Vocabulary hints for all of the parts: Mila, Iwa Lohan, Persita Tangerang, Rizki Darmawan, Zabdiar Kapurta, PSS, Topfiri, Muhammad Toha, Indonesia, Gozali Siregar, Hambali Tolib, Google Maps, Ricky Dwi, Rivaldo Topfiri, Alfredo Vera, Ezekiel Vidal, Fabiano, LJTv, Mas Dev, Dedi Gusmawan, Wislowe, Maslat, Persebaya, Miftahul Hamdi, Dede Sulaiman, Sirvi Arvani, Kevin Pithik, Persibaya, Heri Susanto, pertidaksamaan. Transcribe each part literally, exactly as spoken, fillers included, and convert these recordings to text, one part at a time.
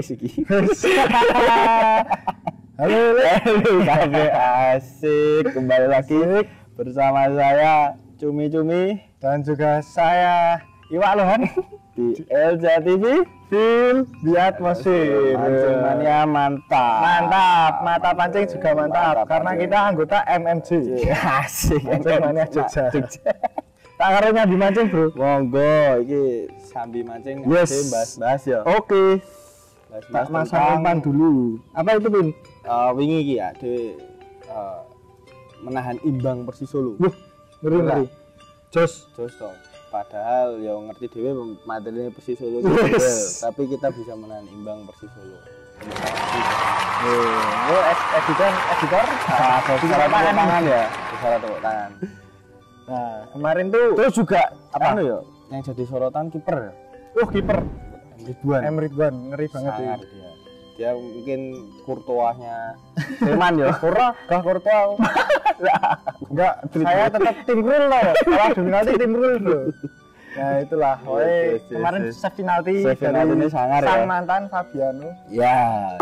wis iki. Halo, halo, asik, kembali lagi bersama saya Cumi-Cumi dan juga saya Iwa Lohan di L J T V film biat mesin. Pancingannya mantap. Mantap, mata pancing juga mantap, mantap karena pancing. Kita anggota M M J. Asik, pancingannya Jogja. Tak karena dimancing bro. Monggo, iki sambil mancing yes. Bahas-bahas ya. Oke. Okay. Tak masang umpan dulu. Apa itu Pin? Uh, wingi iki ya, dhewe uh, menahan imbang Persisolo. Wah, ngeri. Jos, jos to. Padahal ya ngerti dhewe materine Persisolo. Yes. Tapi kita bisa menahan imbang Persisolo. Nih, lo editor, editor. Ah, secara tangan ya, secara tangan. Nah, kemarin tuh terus juga apa anu ya yang jadi sorotan kiper. Oh, kiper. Ridwan. M Ridwan ngeri banget ya. Dia. Dia mungkin Courtois-nya Jerman ya. Kurang gak Courtois. Enggak, saya tetap tim Krul loh. Kalau dominasi tim Krul loh. Ya itulah. Oke, kemarin save penalti dari sang mantan Fabiano. Ya.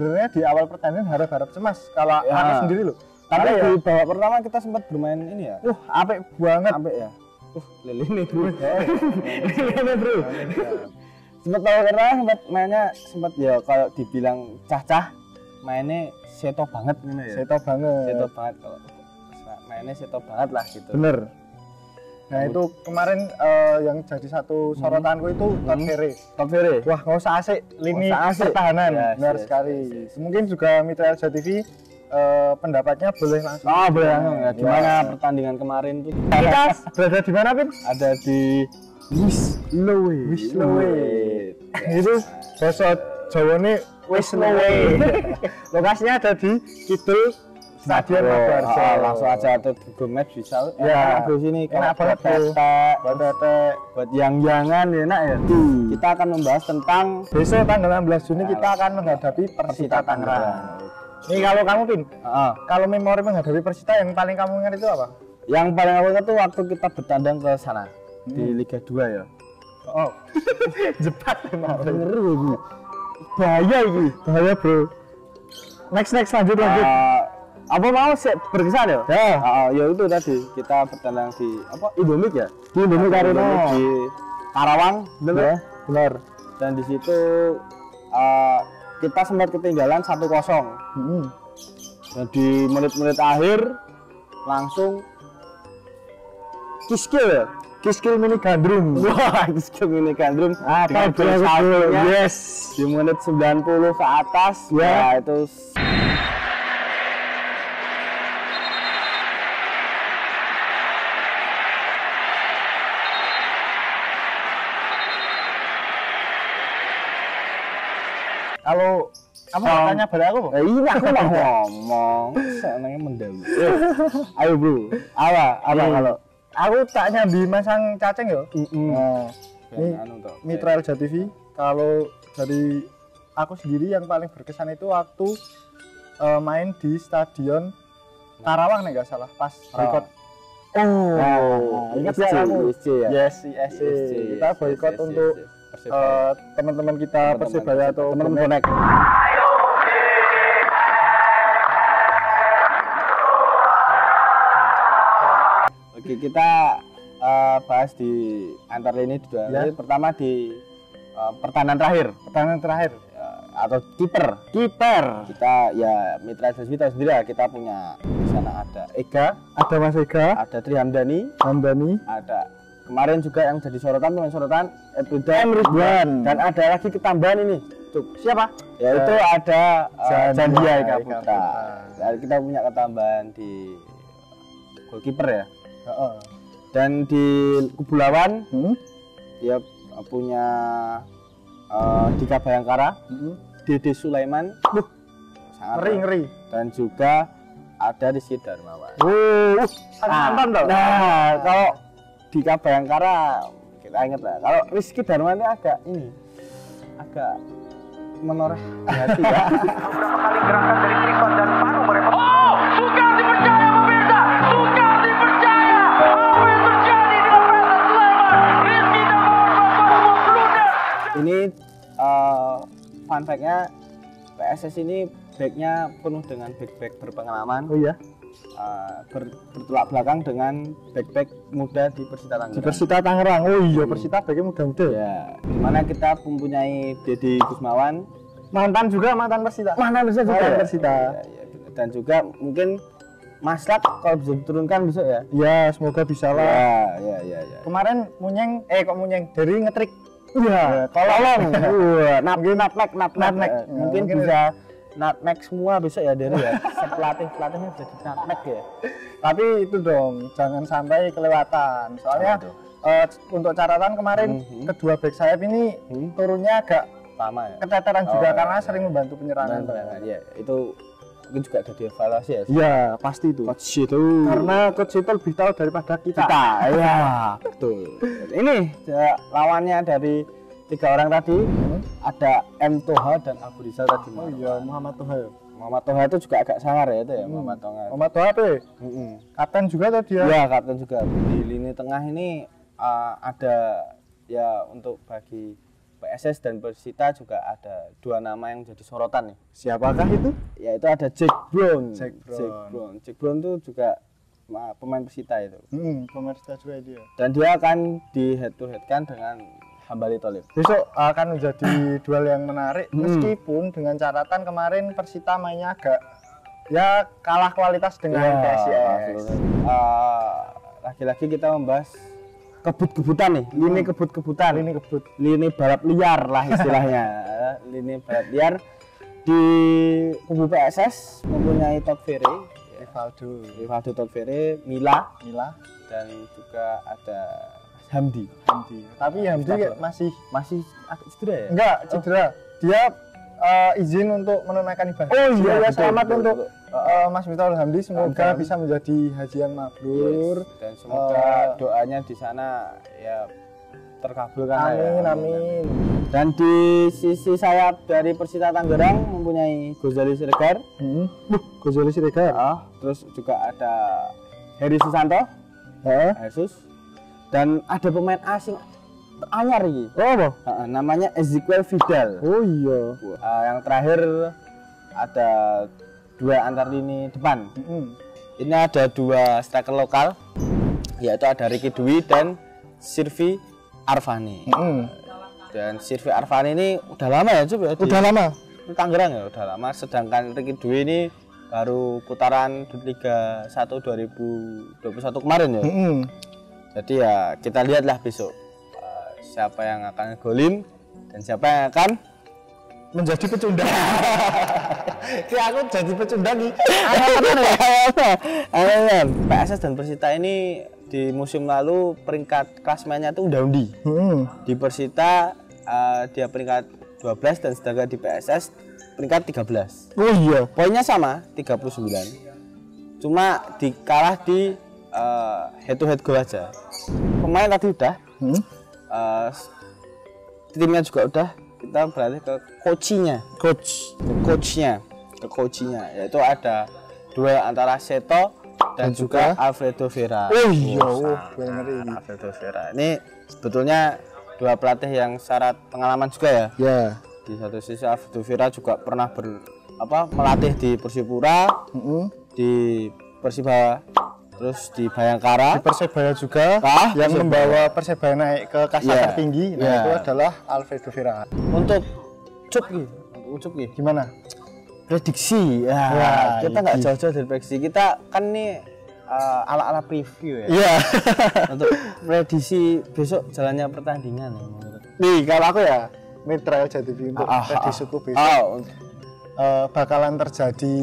Sebenarnya di awal pertandingan harap-harap cemas kalau ya. Aneh sendiri loh. Tapi ya. Di babak pertama kita sempat bermain ini ya. Uh, apik banget. Apik ya. Uh, lelene bro. Lelene bro. Sempat tahu karena sempat mainnya sempat ya kalau dibilang cah-cah mainnya seto banget gitu ya. Seto banget. Seto banget kalau mainnya seto banget lah gitu. Bener. Nah itu kemarin uh, yang jadi satu sorotanku itu Topfiri. Topfiri. Wah nggak usah asik lini pertahanan, yes, benar yes, sekali. Yes, yes. Mungkin juga mitra L J T V uh, pendapatnya boleh langsung. Oh boleh langsung. Ya, gimana ya. Pertandingan kemarin tuh? Kita berada di mana Pin? Ada di Wislowe. Wislowe. Itu bahasa Jawa nih Wislowe. Lokasinya ada di Kidul. Stadion Mabar. Oh, langsung aja tuh Google Maps bisa. Ya, di sini kalau buat tetek, buat yang-yangan enak ya. Hmm. Kita akan membahas tentang besok tanggal enam belas Juni nah, kita akan menghadapi Persita Tangerang. Nih kalau kamu Pin, uh-huh. kalau memori menghadapi Persita yang paling kamu ingat itu apa? Yang paling aku ingat itu waktu kita bertandang ke sana hmm. di Liga dua ya. Oh. Jepat memang. Ngeru iki. Bahaya iki, bahaya bro. Next next lanjut lanjut. Uh, apa mau sih berkesan ya? Ya, uh, ya itu tadi kita bertandang di apa Idomik ya? Di Idomikarinoh di Karawang, benar ya? Benar. Dan di situ uh, kita sempat ketinggalan satu kosong. Hmm. Dan di menit-menit akhir langsung kiskil ya? Kiskil mini gandrum. Wah, kiskil mini gandrum. Ah, yes. Di menit sembilan puluh ke atas ya, ya itu kalau kamu um, tanya pada aku, eh, iya aku mau ngomong. Senangnya mendadak. Ayo bro, apa apa yeah. Kalau aku tanya di masang cacing yo. Mm -mm. Nah, ini mitra L J T V. Kalau dari aku sendiri yang paling berkesan itu waktu uh, main di stadion Tarawang nih nggak salah pas boykot. Oh, oh. Nah, ingat ya kamu? Yes, yes, kita boykot untuk teman-teman uh, kita Persibaya atau teman-teman bonek. Oke, kita uh, bahas di antar lini dua. Ya. Pertama di uh, pertahanan terakhir, pertahanan terakhir uh, atau kiper. Kiper. Kita ya mitra kita sendiri ya, kita punya di sana ada Ega, ada Mas Ega, ada Triandani, Hambali, ada kemarin juga yang jadi sorotan teman sorotan Ridwan dan ada lagi ketambahan ini tuh siapa yaitu uh, ada uh, Zabdiar Kapurta dan kita punya ketambahan di goalkeeper ya uh-uh. Dan di kubu lawan hmm? Dia punya uh, Dika Bayangkara hmm? Dede Sulaiman uh, sangat ngeri ngeri dan juga ada Rizki Darmawan uh, nah, nah, nah kalau Dika Bayangkara kita ingat lah. Kalau Rizki Darmawan ini agak ini agak menoreh hati ya. Beberapa kali gerakan dari Krifan dan Panu mereka. Oh, sukar dipercaya pemirsa, sukar dipercaya. Apa yang terjadi dengan Rizki Darmawan? Rizki Darmawan uh, fun fact-nya P S S ini backnya penuh dengan back-back berpengalaman. Oh iya. Uh, ber, bertolak belakang dengan back-back muda di Persita Tangerang. Di Persita Tangerang. Oh iya, hmm. Persita backnya muda-muda. Ya, dimana kita mempunyai Dedi Gusmawan, mantan juga mantan Persita. Mantan Persita juga. Mantan Persita. Ya, ya, ya. Dan juga mungkin Maslat kalau bisa diturunkan besok ya. Ya, semoga bisa lah. Ya, ya, ya, ya. Kemarin munyeng, eh kok munyeng dari ngetrik. Iya, tolong. Iya, mungkin naplek, naplek. Mungkin bisa naplek semua besok ya dari ya. Sepelatih pelatihnya jadi naplek ya. Tapi itu dong, jangan sampai kelewatan. Soalnya uh, untuk catatan kemarin mm-hmm. kedua back sayap ini mm-hmm. turunnya agak lama ya. Keteteran oh, juga ya, karena ya, sering ya. membantu penyerangan. Nah, ya, itu mungkin juga ada dievaluasi ya. Iya, pasti itu. Coach itu. Karena coach itu lebih tahu daripada kita. Kita, ya. Betul. Ini lawannya dari tiga orang tadi, hmm. ada M Toha dan Abu Rizal tadi. Oh iya, Muhammad Toha. Muhammad Toha itu juga agak sangar ya itu ya, hmm. Muhammad Toha. Muhammad Toha apa? Heeh. Kapten juga tadi ya. Iya, kapten juga. Di lini tengah ini uh, ada ya untuk bagi P S S dan Persita juga ada dua nama yang jadi sorotan nih. Siapakah itu? Ya itu ada Jack Brown. Jack Brown. Jack Brown. Jack Brown itu juga pemain Persita itu. Hmm, pemain Persita juga dia. Dan dia akan di head to head kan dengan Hambali Tolib. Besok akan menjadi duel yang menarik hmm. meskipun dengan catatan kemarin Persita mainnya agak ya kalah kualitas dengan ya, P S S. Uh, Lagi-lagi kita membahas kebut-kebutan nih, lini hmm. kebut-kebutan, lini kebut, lini balap liar lah istilahnya, lini balap liar di kubu P S S mempunyai Topfiri, Rivaldo, Rivaldo Topfiri, Mila, Mila, dan juga ada Hamdi. Hamdi. Tapi Hamdi Stabil. masih masih cedera ya? Enggak cedera, oh. dia uh, izin untuk menunaikan ibadah. Oh iya, ya, selamat betul, untuk betul. Uh, Mas Miftahul Hamdi, semoga Akan. bisa menjadi hajian mabrur yes. dan semoga uh, doanya di sana ya terkabulkan. Amin, ya. amin, amin. Dan di sisi sayap dari Persita Tangerang mempunyai Gozali Siregar, hmm. uh, Gozali Siregar. Uh, terus juga ada Heri Susanto, uh. Yesus, dan ada pemain asing anyar ini. Oh, apa? Uh, namanya Ezekiel Vidal. Oh iya. Uh, yang terakhir ada dua antar lini depan. Mm-hmm. Ini ada dua striker lokal, yaitu ada Ricky Dwi dan Sirvi Arvani. Mm-hmm. Dan Sirvi Arvani ini udah lama ya, Cuk? Ya, udah lama. Tangerang ya, udah lama. Sedangkan Ricky Dwi ini baru putaran Liga satu dua ribu dua puluh satu kemarin ya. Mm-hmm. Jadi ya kita lihatlah besok uh, siapa yang akan golin dan siapa yang akan menjadi pecundang. Ki aku jadi pecundang nih. P S S dan Persita ini di musim lalu peringkat klasmennya itu undi-undi. Hmm. Di Persita uh, dia peringkat dua belas dan sedangkan di P S S peringkat tiga belas. Oh iya, poinnya sama tiga puluh sembilan. Cuma dikalah di uh, head to head goal aja. Pemain tadi udah. Hmm. Uh, timnya juga udah. Kita beralih ke coachnya, coach, ke coachnya, ke coachnya, yaitu ada duel antara Seto dan, dan juga, juga Alfredo Vera. Oh iya, Alfredo Vera. Ini sebetulnya dua pelatih yang syarat pengalaman juga ya. Ya. Yeah. Di satu sisi Alfredo Vera juga pernah ber, apa melatih di Persipura, mm-hmm. di Persibaya, terus di Bayangkara, di Persebaya juga, ah, yang Persebaya. membawa Persebaya naik ke kasta yeah. tertinggi. Nah yeah. itu adalah Alfredo Vera. Untuk Cuk nih, Cuk nih, gimana? Prediksi, ya, ya kita nggak jauh-jauh dari prediksi. Kita kan nih uh, ala-ala preview ya. Yeah. Untuk prediksi besok jalannya pertandingan. Ya, nih kalau aku ya, mitra L J T v untuk ah, prediksiku ah, besok ah. Uh, bakalan terjadi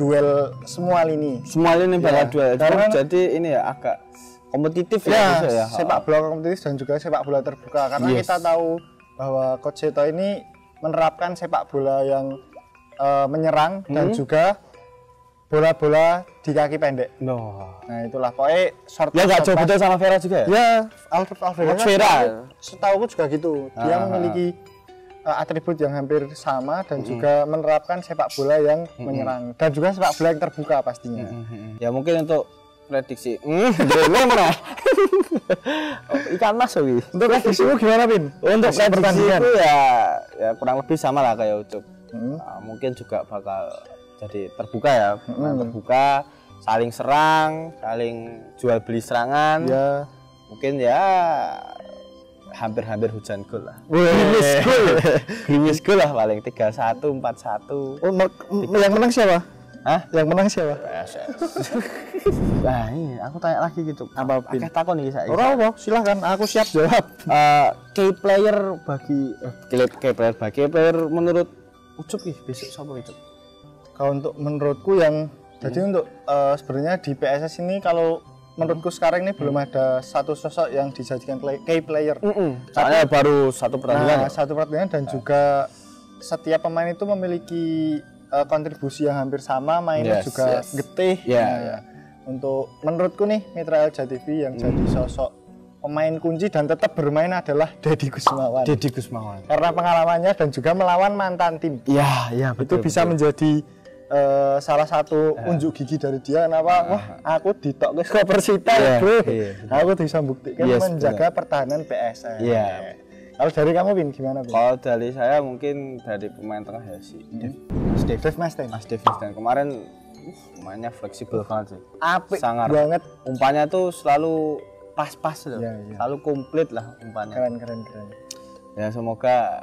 duel semua lini, semua lini bakal ya, duel. Karena jadi ini ya agak kompetitif ya, ya, ya. sepak bola kompetitif dan juga sepak bola terbuka. Karena yes. kita tahu bahwa Coach Seto ini menerapkan sepak bola yang uh, menyerang hmm. dan juga bola-bola di kaki pendek. No. Nah itulah pokoknya short. Ya nggak coba sama Vera juga ya? Ya, Alfred Alfred Vera. Setahu juga gitu. Dia ah, memiliki atribut yang hampir sama dan mm -hmm. juga menerapkan sepak bola yang mm -hmm. menyerang dan juga sepak bola yang terbuka pastinya. Mm -hmm. Ya mungkin untuk prediksi. Hmm, drone mana? Ikan mas lagi. Untuk prediksimu gimana, Pin? Untuk pertandingan itu ya, ya kurang lebih sama lah kayak Ucup. Hmm. Nah, mungkin juga bakal jadi terbuka ya, hmm. terbuka, saling serang, saling jual beli serangan. Ya. Mungkin ya hampir-hampir hujan gol lah. Grimis gol. Grimis gol lah paling tiga satu, empat satu. Oh, yang menang siapa? Hah? Yang menang siapa? P S S. Nah, ini aku tanya lagi gitu. Apa Pin? Akeh takon iki saiki. Ora apa, silakan aku siap jawab. Uh, key player bagi eh key player bagi player menurut Ucup iki besok sapa itu? Kalau untuk menurutku yang hmm. jadi untuk uh, sebenarnya di P S S ini kalau menurutku sekarang ini belum ada satu sosok yang dijadikan play, key player. Mm-mm. Soalnya tapi, baru satu pertandingan. Nah, satu pertandingan dan nah. juga setiap pemain itu memiliki uh, kontribusi yang hampir sama, mainnya yes, juga yes. getih. Yeah. Nah, ya. Untuk menurutku nih mitra L J T V yang mm. jadi sosok pemain kunci dan tetap bermain adalah Dedi Gusmawan. Dedi Gusmawan. Karena pengalamannya dan juga melawan mantan tim. Iya, iya betul. Itu bisa betul. menjadi Uh, salah satu uh. unjuk gigi dari dia, kenapa? Uh. Wah, aku ditok ke Persita yeah, bro. Yeah, aku bisa buktikan yes, menjaga bener. pertahanan P S S. Yeah. Kalau dari kamu, Bin, gimana? Bin? Kalau dari saya mungkin dari pemain tengah ya si hmm. Mas Dev, Mas Dev, Mas Dev, kemarin uh, mainnya fleksibel banget sih. Apik banget. Umpannya tuh selalu pas-pas loh, yeah, yeah. selalu komplit lah umpannya. Keren, keren, keren. Ya semoga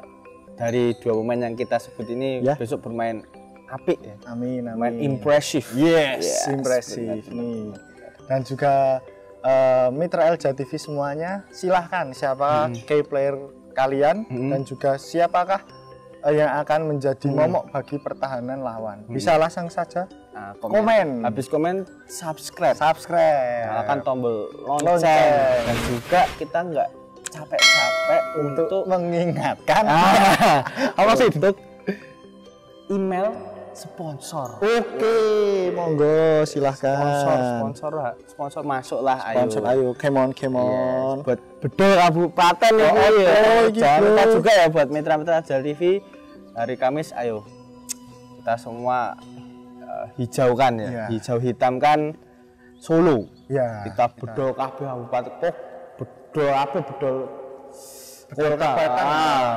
dari dua pemain yang kita sebut ini yeah. besok bermain apik ya. Amin, amin. Main impresif. Yes, yes impresif nih. Dan juga uh, mitra L J T V semuanya, silahkan siapa hmm. key player kalian hmm. dan juga siapakah uh, yang akan menjadi hmm. momok bagi pertahanan lawan. Hmm. Bisa langsung saja nah, komen. komen. Habis komen subscribe. Subscribe. Nyalakan tombol lonceng. Dan juga kita nggak capek-capek untuk, untuk mengingatkan ah. apa sih untuk email sponsor. Oke, okay, monggo silahkan. Sponsor, sponsor, sponsor masuklah. Sponsor, ayo, ayo. Come on, come on. Yes, buat bedol kabupaten ya. Oh, ayo, gitu. Jangan lupa juga ya buat mitra-mitra Jal T V hari Kamis, ayo kita semua uh, hijaukan ya, yeah. hijau hitamkan Solo. Yeah, kita bedol kabeh kabupaten kok, bedol apa bedol kota. Ah.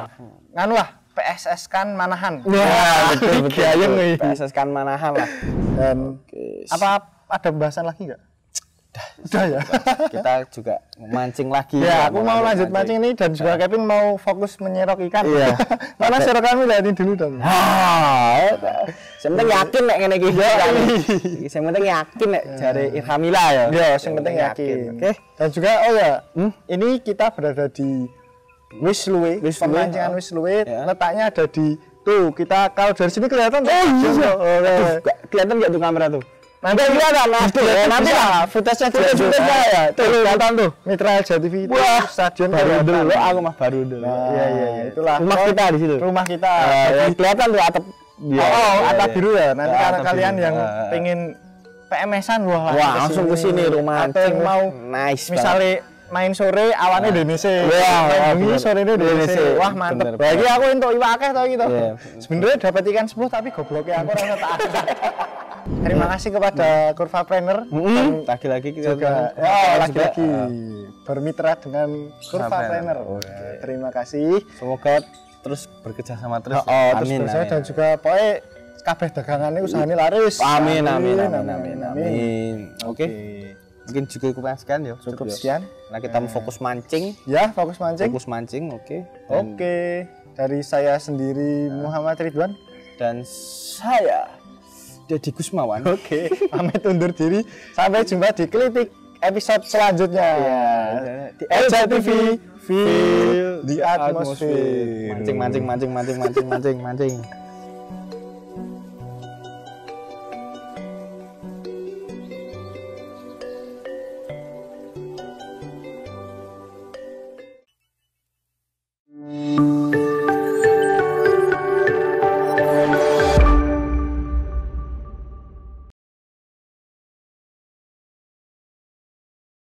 Nganu lah. P S S kan Manahan. Wah, yeah, betul betul. betul. betul. P S S kan Manahan lah. Dan okay. apa ada pembahasan lagi nggak? Udah, udah ya. Kita juga memancing lagi. Ya, ya aku mau lanjut mancing ini dan juga nah. Kevin mau fokus menyerok ikan. Iya. Mana serok kami lihatin dulu dong. Ah, yang penting yakin nek ngene iki. Yang penting yakin nek jare Irhamila ya. Iya, yang penting yakin. Oke. Dan juga oh ya, hmm? ini kita berada di Wislowe, pemancingan Wislowe, ya. letaknya ada di tuh kita kalau dari sini kelihatan. Oh iya, oh, aduh, kelihatan nggak tuh kamera tuh? Nanti kelihatan lah, nanti lah, footage-nya footage-nya ya, tuh kelihatan tuh. Mitra L J T V itu stadion kelihatan. Aku mah baru dulu. Iya iya iya, itulah rumah kita di situ. Rumah kita kelihatan tuh atap. Oh atap biru ya. Nanti kalau kalian yang pengen P M S-an wah langsung ke sini rumah. Atau mau nice, misalnya main sore awannya Indonesia, main bengi sore ini Indonesia, wah mantep. Bagi aku untuk iwak akeh tau gitu. Sebenarnya dapat ikan sepuluh tapi gobloknya aku rasa tak asik. Terima kasih kepada Kurva Planner. Lagi-lagi kita juga, lagi-lagi bermitra dengan Kurva Planner. Terima kasih. Semoga terus bekerja sama terus. Amin. Dan juga poe kabeh dagangannya usahanya laris. Amin, amin, amin, amin. Oke. Mungkin cukup sekian ya. Cukup sekian. Nah kita mau fokus mancing. Ya fokus mancing. Fokus mancing, oke. Okay. Oke. Okay. Dari saya sendiri uh, Muhammad Ridwan dan saya Dedi Gusmawan. Oke. Okay. Pamit undur diri. Sampai jumpa di Klitik episode selanjutnya. Ya. Di L J T V. Feel the atmosphere. Mancing, mancing, mancing, mancing, mancing, mancing, mancing.